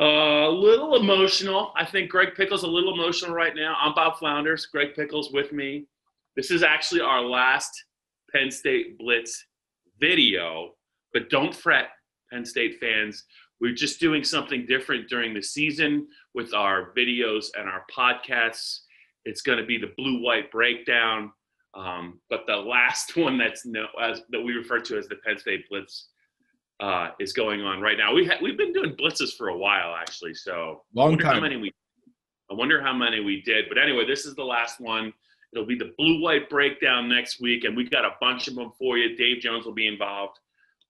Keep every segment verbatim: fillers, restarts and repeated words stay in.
A uh, little emotional. I think Greg Pickel's a little emotional right now. I'm Bob Flounders. Greg Pickel's with me. This is actually our last Penn State Blitz video, but don't fret, Penn State fans. We're just doing something different during the season with our videos and our podcasts. It's going to be the Blue White breakdown, um, but the last one that's no, as, that we refer to as the Penn State Blitz uh, is going on right now. We ha- we've been doing blitzes for a while, actually. So long I wonder time. How many we? I wonder how many we did. But anyway, this is the last one. It'll be the Blue White breakdown next week, and we've got a bunch of them for you. Dave Jones will be involved.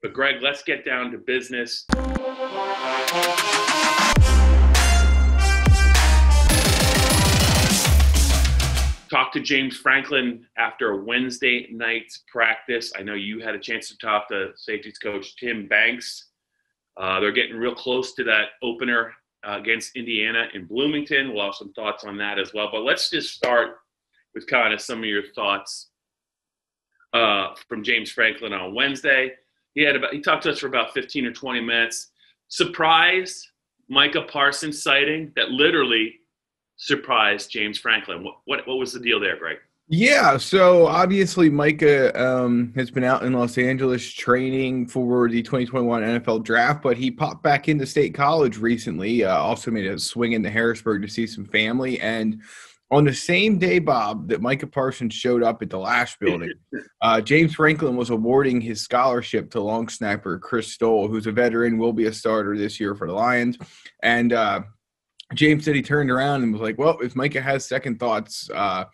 But Greg, let's get down to business. Talk to James Franklin after Wednesday night's practice. I know you had a chance to talk to safeties coach Tim Banks. Uh, they're getting real close to that opener uh, against Indiana in Bloomington. We'll have some thoughts on that as well. But let's just start with kind of some of your thoughts uh, from James Franklin on Wednesday. He had about he talked to us for about fifteen or twenty minutes. Surprised Micah Parsons sighting that literally surprised James Franklin. What what, what was the deal there, Greg? Yeah, so obviously Micah um, has been out in Los Angeles training for the twenty twenty-one N F L Draft, but he popped back into State College recently. Uh, also made a swing into Harrisburg to see some family. And on the same day, Bob, that Micah Parsons showed up at the Lash Building, uh, James Franklin was awarding his scholarship to long snapper Chris Stoll, who's a veteran, will be a starter this year for the Lions. And uh, James said he turned around and was like, well, if Micah has second thoughts, uh,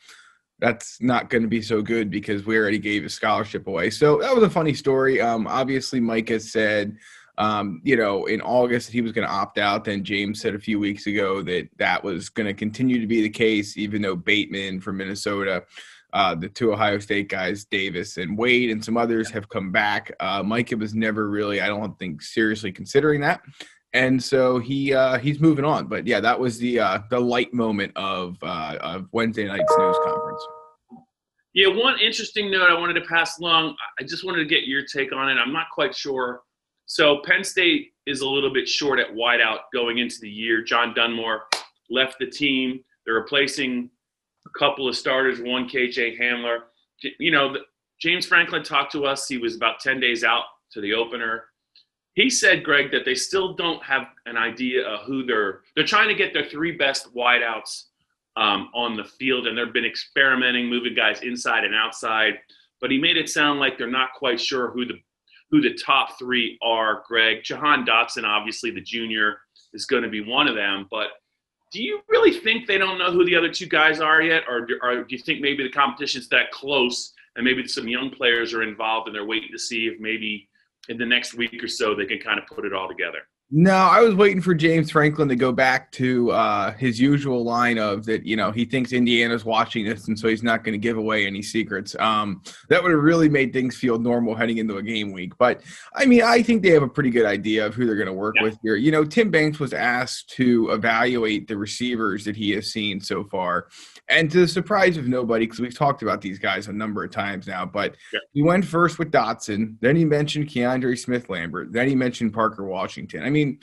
that's not going to be so good because we already gave his scholarship away. So that was a funny story. Um, obviously, Micah said – Um, you know, in August, he was going to opt out. Then James said a few weeks ago that that was going to continue to be the case, even though Bateman from Minnesota, uh, the two Ohio State guys, Davis and Wade and some others have come back. Uh, Micah was never really, I don't think, seriously considering that. And so he uh, he's moving on. But, yeah, that was the uh, the light moment of, uh, of Wednesday night's news conference. Yeah, one interesting note I wanted to pass along. I just wanted to get your take on it. I'm not quite sure. So Penn State is a little bit short at wideout going into the year. John Dunmore left the team. They're replacing a couple of starters, one K J. Hamler. You know, James Franklin talked to us. He was about ten days out to the opener. He said, Greg, that they still don't have an idea of who they're – they're trying to get their three best wideouts um, on the field, and they've been experimenting, moving guys inside and outside. But he made it sound like they're not quite sure who the – who the top three are, Greg. Jahan Dotson, obviously the junior, is going to be one of them. But do you really think they don't know who the other two guys are yet? Or, or do you think maybe the competition's that close and maybe some young players are involved and they're waiting to see if maybe in the next week or so they can kind of put it all together? No, I was waiting for James Franklin to go back to uh, his usual line of that, you know, he thinks Indiana's watching this, and so he's not going to give away any secrets. Um, that would have really made things feel normal heading into a game week. But, I mean, I think they have a pretty good idea of who they're going to work yeah. with here. You know, Tim Banks was asked to evaluate the receivers that he has seen so far. And to the surprise of nobody, because we've talked about these guys a number of times now, but yeah. he went first with Dotson. Then he mentioned Keandre Smith-Lambert. Then he mentioned Parker Washington. I mean, I mean,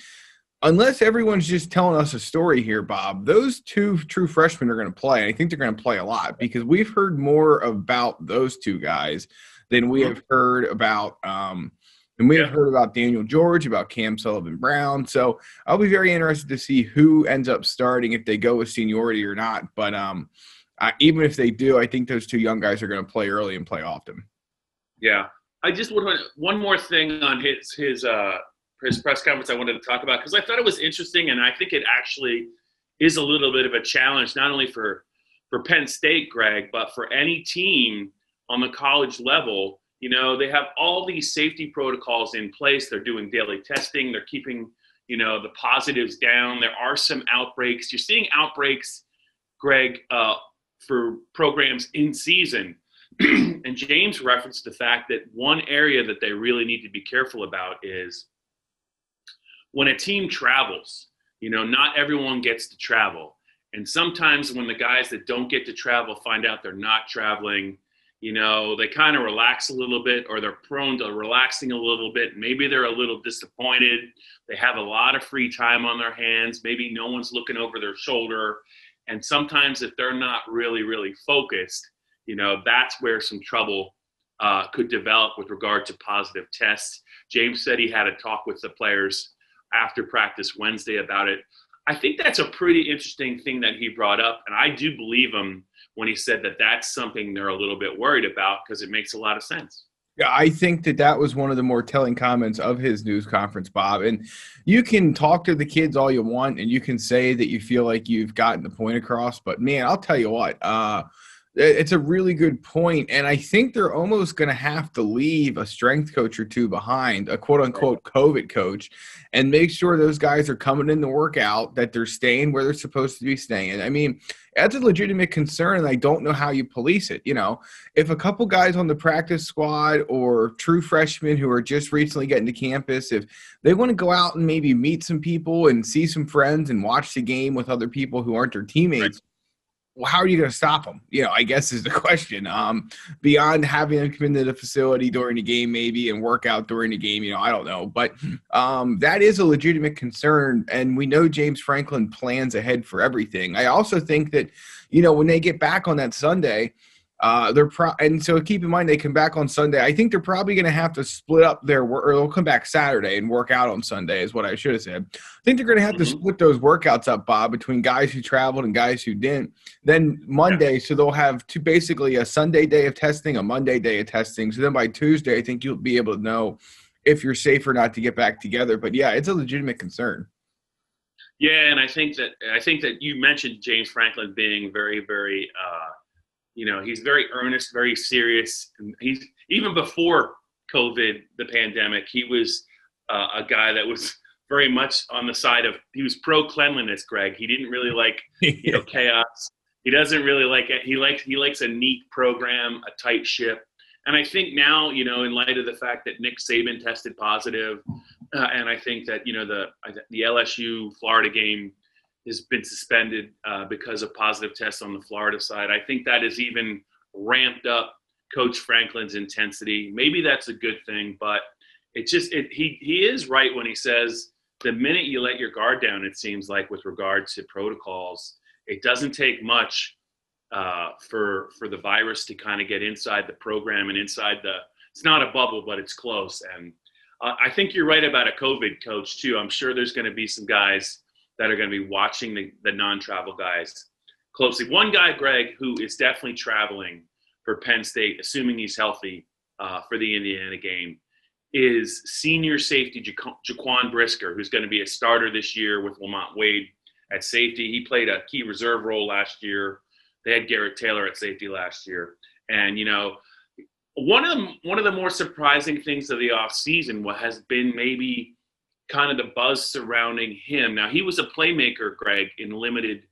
unless everyone's just telling us a story here, Bob, those two true freshmen are going to play. I think they're going to play a lot because we've heard more about those two guys than we have heard about um, and we have heard about Daniel George, about Cam Sullivan Brown. So I'll be very interested to see who ends up starting, if they go with seniority or not. But um, I, even if they do, I think those two young guys are going to play early and play often. Yeah. I just want to – one more thing on his, his – uh, his press conference I wanted to talk about because I thought it was interesting, and I think it actually is a little bit of a challenge, not only for, for Penn State, Greg, but for any team on the college level. You know, they have all these safety protocols in place. They're doing daily testing. They're keeping, you know, the positives down. There are some outbreaks. You're seeing outbreaks, Greg, uh, for programs in season. And James referenced the fact that one area that they really need to be careful about is when a team travels, you know, not everyone gets to travel. And sometimes when the guys that don't get to travel find out they're not traveling, you know, they kind of relax a little bit, or they're prone to relaxing a little bit. Maybe they're a little disappointed. They have a lot of free time on their hands. Maybe no one's looking over their shoulder. And sometimes if they're not really, really focused, you know, that's where some trouble uh, could develop with regard to positive tests. James said he had a talk with the players after practice Wednesday about it. I think that's a pretty interesting thing that he brought up, and I do believe him when he said that that's something they're a little bit worried about, because it makes a lot of sense. Yeah, I think that that was one of the more telling comments of his news conference, Bob. And you can talk to the kids all you want, and you can say that you feel like you've gotten the point across. But, man, I'll tell you what, uh, it's a really good point. And I think they're almost going to have to leave a strength coach or two behind, a quote-unquote COVID coach, and make sure those guys are coming in to work out, that they're staying where they're supposed to be staying. I mean, that's a legitimate concern, and I don't know how you police it. You know, if a couple guys on the practice squad or true freshmen who are just recently getting to campus, if they want to go out and maybe meet some people and see some friends and watch the game with other people who aren't their teammates, right. Well, how are you going to stop them? You know, I guess is the question. Um, beyond having them come into the facility during the game maybe and work out during the game, you know, I don't know. But um, that is a legitimate concern, and we know James Franklin plans ahead for everything. I also think that, you know, when they get back on that Sunday, uh, they're pro- – and so keep in mind they come back on Sunday. I think they're probably going to have to split up their work – or they'll come back Saturday and work out on Sunday is what I should have said. I think they're going to have mm-hmm. to split those workouts up, Bob, between guys who traveled and guys who didn't. Then Monday, yeah. So they'll have two, basically a Sunday day of testing, a Monday day of testing. So then by Tuesday, I think you'll be able to know if you're safe or not to get back together. But, yeah, it's a legitimate concern. Yeah, and I think that I think that you mentioned James Franklin being very, very uh, – you know, he's very earnest, very serious. He's even before COVID, the pandemic, he was uh, a guy that was very much on the side of, he was pro cleanliness, Greg. He didn't really like you know, chaos. He doesn't really like it. He likes, he likes a neat program, a tight ship. And I think now, you know, in light of the fact that Nick Saban tested positive, uh, and I think that, you know, the, the L S U Florida game has been suspended uh, because of positive tests on the Florida side. I think that has even ramped up Coach Franklin's intensity. Maybe that's a good thing, but it's just it, he he is right when he says the minute you let your guard down, it seems like with regard to protocols, it doesn't take much uh, for for the virus to kind of get inside the program and inside the. It's not a bubble, but it's close. And uh, I think you're right about a COVID coach too. I'm sure there's going to be some guys that are going to be watching the, the non-travel guys closely. One guy, Greg, who is definitely traveling for Penn State, assuming he's healthy uh, for the Indiana game, is senior safety Jaqu- Jaquan Brisker, who's going to be a starter this year with Lamont Wade at safety. He played a key reserve role last year. They had Garrett Taylor at safety last year. And, you know, one of the, one of the more surprising things of the offseason has been maybe – kind of the buzz surrounding him. Now, he was a playmaker, Greg, in limited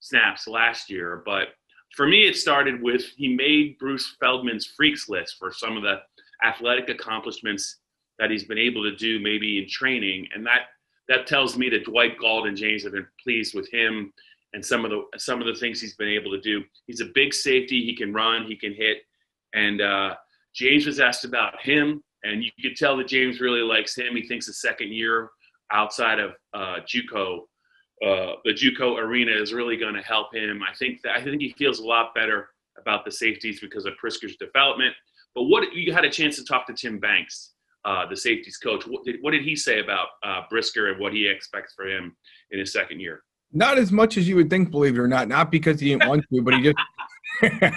snaps last year, but for me it started with he made Bruce Feldman's freaks list for some of the athletic accomplishments that he's been able to do maybe in training, and that that tells me that Dwight Galt and James have been pleased with him and some of the some of the things he's been able to do. He's a big safety. He can run, he can hit, and uh, James was asked about him. And you could tell that James really likes him. He thinks the second year outside of uh, JUCO, uh, the JUCO arena is really going to help him. I think that I think he feels a lot better about the safeties because of Prisker's development. But what you had a chance to talk to Tim Banks, uh, the safeties coach. What did, what did he say about uh, Brisker and what he expects for him in his second year? Not as much as you would think, believe it or not. Not because he didn't want to, but he just.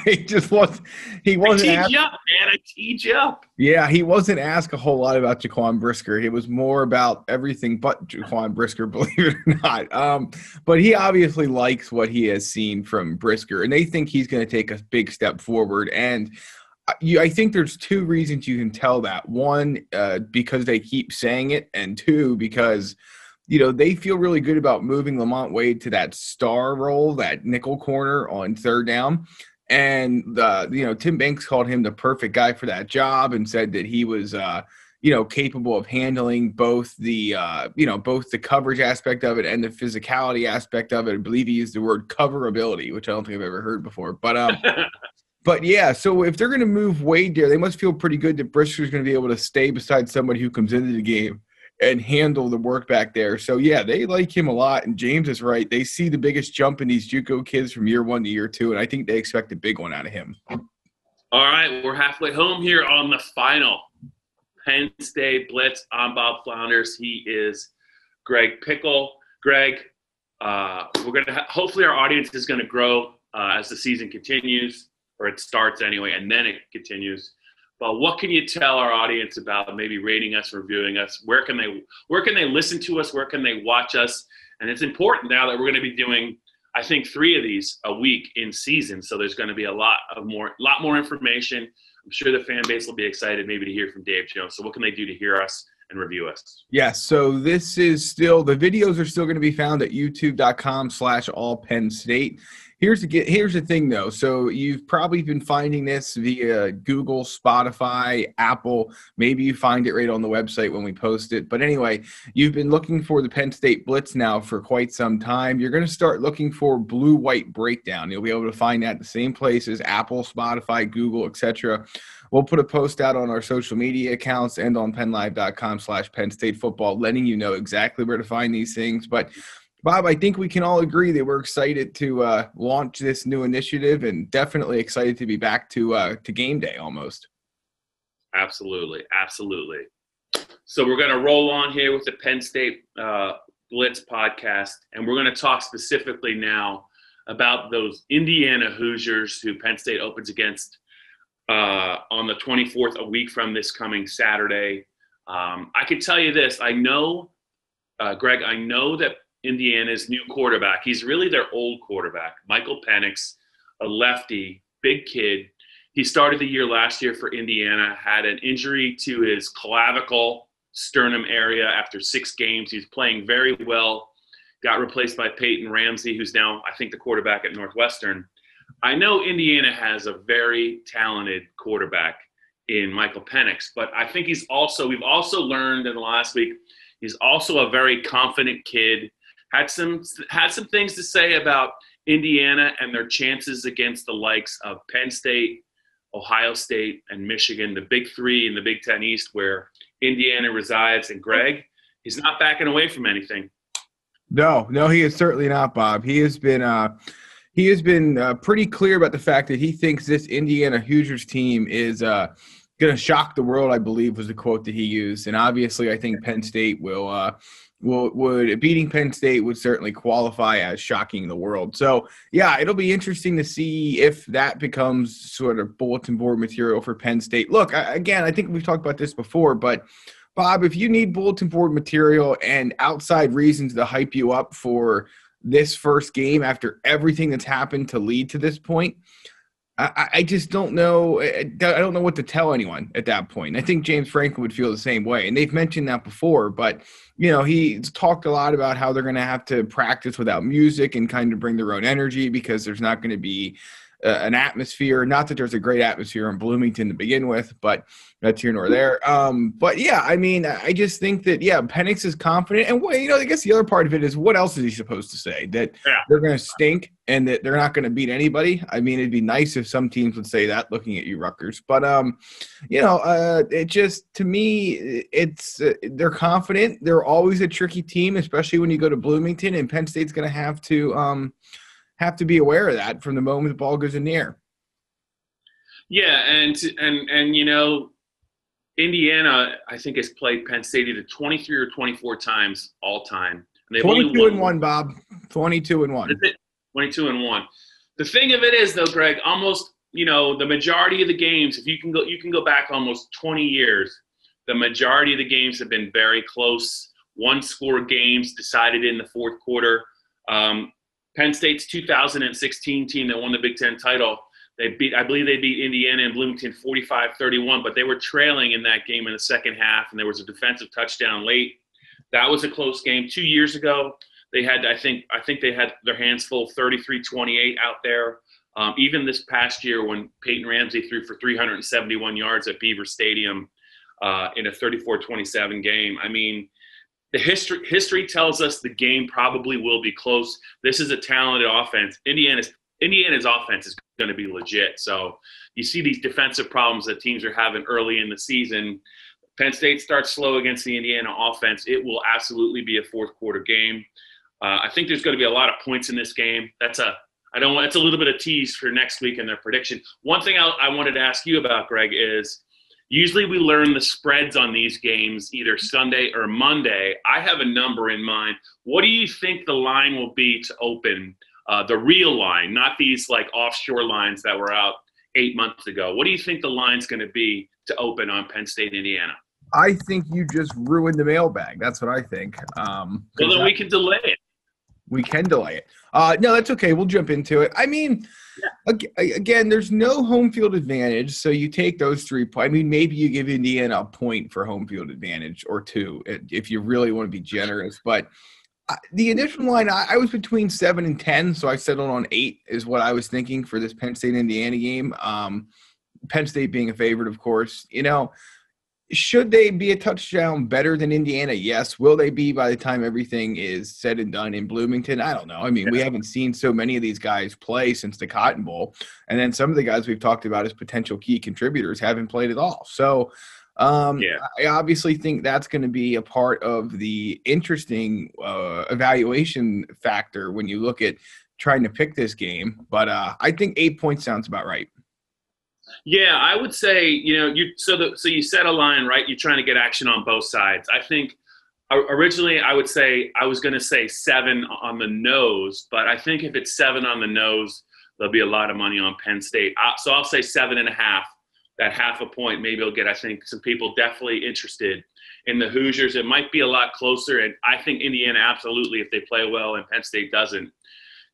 he just was he wasn't I teed you up, man. I teed you up. Yeah, he wasn't asked a whole lot about Jaquan Brisker. It was more about everything but Jaquan Brisker, believe it or not. Um, but he obviously likes what he has seen from Brisker, and they think he's going to take a big step forward. And I think there's two reasons you can tell that. One, uh, because they keep saying it, and two, because – you know, they feel really good about moving Lamont Wade to that star role, that nickel corner on third down. And, uh, you know, Tim Banks called him the perfect guy for that job and said that he was, uh, you know, capable of handling both the, uh, you know, both the coverage aspect of it and the physicality aspect of it. I believe he used the word coverability, which I don't think I've ever heard before. But um, But, yeah, so if they're going to move Wade there, they must feel pretty good that Brisker's going to be able to stay beside somebody who comes into the game and handle the work back there. So, yeah, they like him a lot, and James is right. They see the biggest jump in these JUCO kids from year one to year two, and I think they expect a big one out of him. All right, we're halfway home here on the final. Penn State Blitz. I'm Bob Flounders. He is Greg Pickel. Greg, uh, we're going to ha- – hopefully our audience is going to grow uh, as the season continues. Or it starts anyway, and then it continues. But what can you tell our audience about maybe rating us, reviewing us? Where can they where can they listen to us? Where can they watch us? And it's important now that we're going to be doing, I think, three of these a week in season. So there's going to be a lot of more, lot more information. I'm sure the fan base will be excited maybe to hear from Dave Jones. So what can they do to hear us and review us? Yeah, so this is still, the videos are still going to be found at youtube.com slash all Penn State. Here's the, here's the thing, though. So you've probably been finding this via Google, Spotify, Apple. Maybe you find it right on the website when we post it. But anyway, you've been looking for the Penn State Blitz now for quite some time. You're going to start looking for Blue White Breakdown. You'll be able to find that the same places, Apple, Spotify, Google, et cetera. We'll put a post out on our social media accounts and on PennLive.com slash Penn State Football, letting you know exactly where to find these things. But Bob, I think we can all agree that we're excited to uh, launch this new initiative and definitely excited to be back to uh, to game day almost. Absolutely. Absolutely. So we're going to roll on here with the Penn State uh, Blitz podcast, and we're going to talk specifically now about those Indiana Hoosiers who Penn State opens against uh, on the twenty-fourth, a week from this coming Saturday. Um, I can tell you this. I know, uh, Greg, I know that Indiana's new quarterback. He's really their old quarterback, Michael Penix, a lefty, big kid. He started the year last year for Indiana, had an injury to his clavicle, sternum area after six games. He's playing very well. Got replaced by Peyton Ramsey, who's now, I think, the quarterback at Northwestern. I know Indiana has a very talented quarterback in Michael Penix, but I think he's also, we've also learned in the last week, he's also a very confident kid. Had some had some things to say about Indiana and their chances against the likes of Penn State, Ohio State, and Michigan, the big three in the Big Ten East where Indiana resides. And Greg, he's not backing away from anything. No, no, he is certainly not, Bob. He has been uh, he has been uh, pretty clear about the fact that he thinks this Indiana Hoosiers team is uh, going to shock the world, I believe was the quote that he used. And obviously I think Penn State will uh, – Will, would beating Penn State would certainly qualify as shocking the world. So, yeah, it'll be interesting to see if that becomes sort of bulletin board material for Penn State. Look, I, again, I think we've talked about this before, but, Bob, if you need bulletin board material and outside reasons to hype you up for this first game after everything that's happened to lead to this point, I, I just don't know. I don't know what to tell anyone at that point. I think James Franklin would feel the same way, and they've mentioned that before, but – you know, he's talked a lot about how they're going to have to practice without music and kind of bring their own energy because there's not going to be uh, an atmosphere. Not that there's a great atmosphere in Bloomington to begin with, but that's here nor there. Um, but, yeah, I mean, I just think that, yeah, Penix is confident. And, well, you know, I guess the other part of it is what else is he supposed to say? That yeah. They're going to stink and that they're not going to beat anybody? I mean, it'd be nice if some teams would say that looking at you, Rutgers. But, um, you know, uh, it just – to me, it's uh, – they're confident. They're always a tricky team, especially when you go to Bloomington, and Penn State's going to have to um, – have to be aware of that from the moment the ball goes in the air. Yeah, and, and, and you know, Indiana, I think, has played Penn State either twenty-three or twenty-four times all time. And twenty-two and one, Bob. twenty-two and one. twenty-two and one. The thing of it is, though, Greg, almost, you know, the majority of the games, if you can go, you can go back almost twenty years, the majority of the games have been very close. One-score games decided in the fourth quarter. Um, Penn State's two thousand sixteen team that won the Big Ten title, they beat, I believe they beat Indiana and Bloomington forty-five thirty-one, but they were trailing in that game in the second half, and there was a defensive touchdown late. That was a close game. Two years ago, they had, I think, I think they had their hands full, thirty-three twenty-eight out there. Um, even this past year when Peyton Ramsey threw for three hundred seventy-one yards at Beaver Stadium uh, in a thirty-four twenty-seven game, I mean, The history history tells us the game probably will be close. This is a talented offense. Indiana's Indiana's offense is going to be legit. So you see these defensive problems that teams are having early in the season. Penn State starts slow against the Indiana offense. It will absolutely be a fourth quarter game. Uh, I think there's going to be a lot of points in this game. That's a I don't want. It's a little bit of tease for next week and their prediction. One thing I, I wanted to ask you about, Greg, is usually we learn the spreads on these games either Sunday or Monday. I have a number in mind. What do you think the line will be to open? Uh, the real line, not these like offshore lines that were out eight months ago. What do you think the line's going to be to open on Penn State, Indiana? I think you just ruined the mailbag. That's what I think. Um, well, then that, we can delay it. We can delay it. Uh, no, that's okay. We'll jump into it. I mean, yeah. ag- again, there's no home field advantage, so you take those three points. I mean, maybe you give Indiana a point for home field advantage or two if you really want to be generous. But uh, the initial line, I, I was between seven and ten, so I settled on eight is what I was thinking for this Penn State-Indiana game. Um, Penn State being a favorite, of course. You know, should they be a touchdown better than Indiana? Yes. Will they be by the time everything is said and done in Bloomington? I don't know. I mean, we haven't seen so many of these guys play since the Cotton Bowl. And then some of the guys we've talked about as potential key contributors haven't played at all. So um, yeah. I obviously think that's going to be a part of the interesting uh, evaluation factor when you look at trying to pick this game. But uh, I think eight points sounds about right. Yeah, I would say, you know, you so the, so you set a line, right? You're trying to get action on both sides. I think originally I would say I was going to say seven on the nose, but I think if it's seven on the nose, there'll be a lot of money on Penn State. I, so I'll say seven and a half, that half a point maybe will get, I think, some people definitely interested in the Hoosiers. It might be a lot closer, and I think Indiana absolutely, if they play well and Penn State doesn't,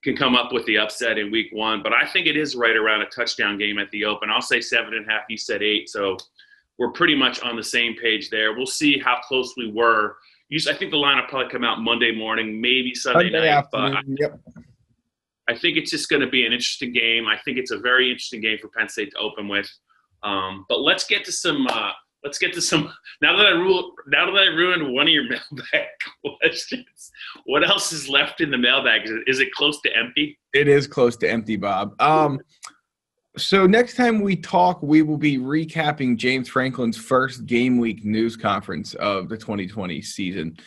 can come up with the upset in week one. But I think it is right around a touchdown game at the open. I'll say seven and a half. You said eight. So we're pretty much on the same page there. We'll see how close we were. I think the line will probably come out Monday morning, maybe Sunday, Sunday night. But I, yep. I think it's just going to be an interesting game. I think it's a very interesting game for Penn State to open with. Um, but let's get to some uh, – Let's get to some. Now that I rule, now that I ruined one of your mailbag questions, what else is left in the mailbag? Is it, is it close to empty? It is close to empty, Bob. Um, so next time we talk, we will be recapping James Franklin's first game week news conference of the twenty twenty season.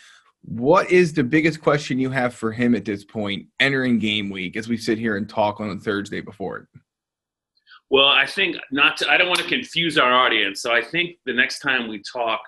What is the biggest question you have for him at this point, entering game week, as we sit here and talk on the Thursday before it? Well, I think not to, I don't want to confuse our audience. So I think the next time we talk.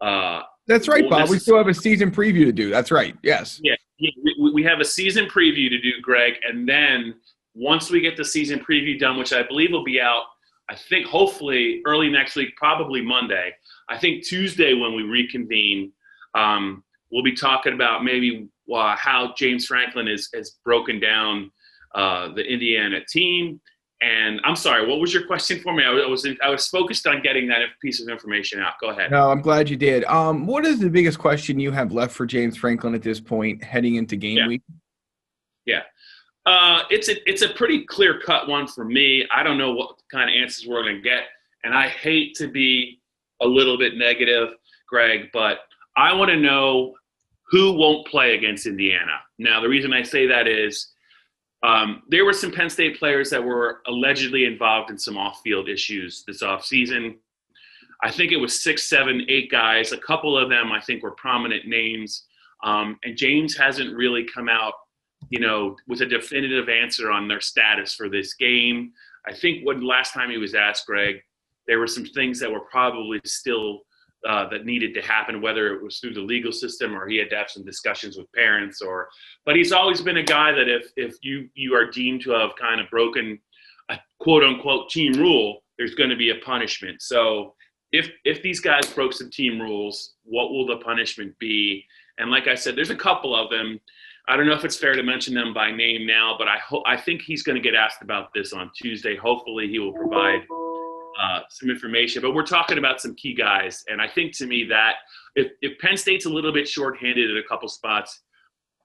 Uh, That's right, we'll Bob. We still have a season preview to do. That's right. Yes. Yeah. yeah we, we have a season preview to do, Greg. And then once we get the season preview done, which I believe will be out, I think hopefully early next week, probably Monday. I think Tuesday when we reconvene, um, we'll be talking about maybe uh, how James Franklin is, has broken down uh, the Indiana team. And I'm sorry, what was your question for me? I was I was focused on getting that piece of information out. Go ahead. No, I'm glad you did. Um, what is the biggest question you have left for James Franklin at this point heading into game yeah. week? Yeah. Uh, it's, a, it's a pretty clear-cut one for me. I don't know what kind of answers we're going to get. And I hate to be a little bit negative, Greg, but I want to know who won't play against Indiana. Now, the reason I say that is – Um, there were some Penn State players that were allegedly involved in some off-field issues this offseason. I think it was six, seven, eight guys. A couple of them I think were prominent names. Um, and James hasn't really come out, you know, with a definitive answer on their status for this game. I think when last time he was asked, Greg, there were some things that were probably still uh, that needed to happen, whether it was through the legal system or he had to have some discussions with parents or, but he's always been a guy that if, if you, you are deemed to have kind of broken a quote unquote team rule, there's going to be a punishment. So if, if these guys broke some team rules, what will the punishment be? And like I said, there's a couple of them. I don't know if it's fair to mention them by name now, but I hope, I think he's going to get asked about this on Tuesday. Hopefully he will provide Uh, some information, but we're talking about some key guys. And I think to me that if, if Penn State's a little bit shorthanded at a couple spots,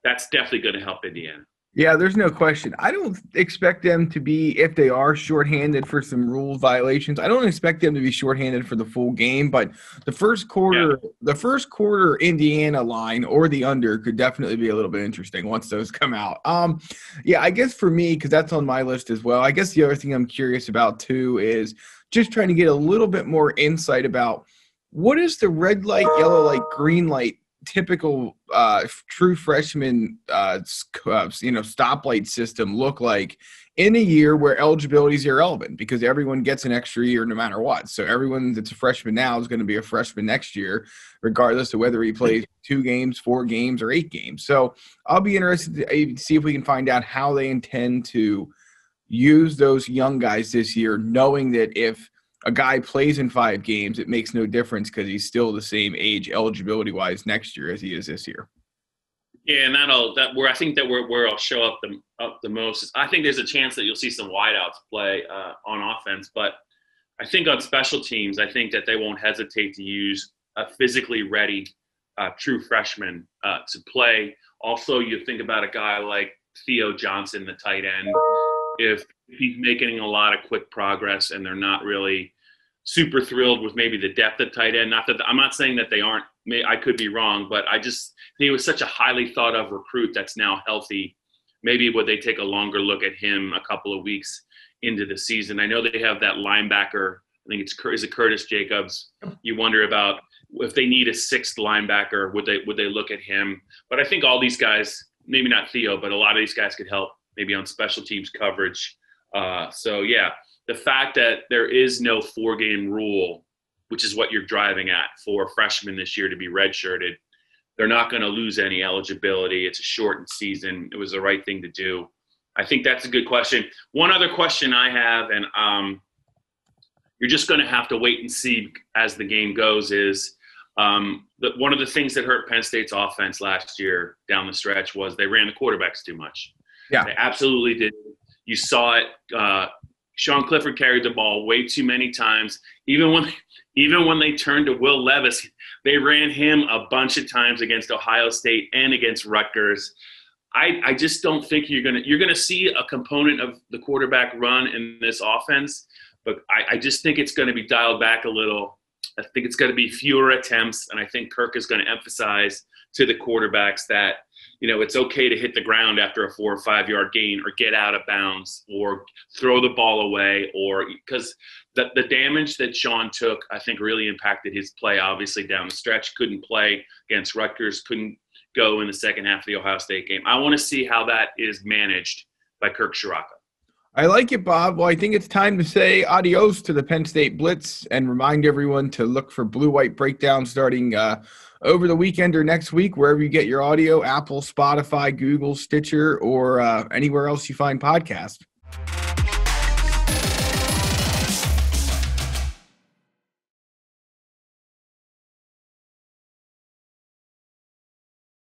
that's definitely going to help Indiana. Yeah, there's no question. I don't expect them to be, if they are shorthanded for some rule violations, I don't expect them to be shorthanded for the full game, but the first quarter, yeah. the first quarter Indiana line or the under could definitely be a little bit interesting once those come out. Um, yeah, I guess for me, because that's on my list as well, I guess the other thing I'm curious about too is just trying to get a little bit more insight about what is the red light, yellow light, green light typical uh, true freshman, uh, you know, stoplight system look like in a year where eligibility is irrelevant because everyone gets an extra year no matter what. So everyone that's a freshman now is going to be a freshman next year, regardless of whether he plays two games, four games, or eight games. So I'll be interested to see if we can find out how they intend to use those young guys this year, knowing that if a guy plays in five games, it makes no difference because he's still the same age eligibility-wise next year as he is this year. Yeah, and that'll that where I think that where where I'll show up the up the most is I think there's a chance that you'll see some wideouts play uh, on offense, but I think on special teams, I think that they won't hesitate to use a physically ready uh, true freshman uh, to play. Also, you think about a guy like Theo Johnson, the tight end, if he's making a lot of quick progress and they're not really super thrilled with maybe the depth of tight end. Not that I'm not saying that they aren't, may, I could be wrong, but I just think he was such a highly thought of recruit that's now healthy. Maybe would they take a longer look at him a couple of weeks into the season? I know they have that linebacker. I think it's is it Curtis Jacobs. You wonder about if they need a sixth linebacker, would they, would they look at him? But I think all these guys, maybe not Theo, but a lot of these guys could help maybe on special teams coverage. Uh, so yeah, the fact that there is no four-game rule, which is what you're driving at for freshmen this year to be redshirted, they're not going to lose any eligibility. It's a shortened season. It was the right thing to do. I think that's a good question. One other question I have, and um, you're just going to have to wait and see as the game goes, is um, the, one of the things that hurt Penn State's offense last year down the stretch was they ran the quarterbacks too much. Yeah, they absolutely did. You saw it. Uh, Sean Clifford carried the ball way too many times. Even when, even when they turned to Will Levis, they ran him a bunch of times against Ohio State and against Rutgers. I, I just don't think you're gonna you're gonna see a component of the quarterback run in this offense, but I, I just think it's gonna be dialed back a little. I think it's gonna be fewer attempts, and I think Kirk is gonna emphasize to the quarterbacks that, you know, it's okay to hit the ground after a four or five yard gain or get out of bounds or throw the ball away, or because the, the damage that Sean took, I think really impacted his play, obviously down the stretch, couldn't play against Rutgers, couldn't go in the second half of the Ohio State game. I want to see how that is managed by Kirk Scirocco. I like it, Bob. Well, I think it's time to say adios to the Penn State Blitz and remind everyone to look for Blue White Breakdown starting uh, over the weekend or next week, wherever you get your audio, Apple, Spotify, Google, Stitcher, or uh, anywhere else you find podcasts.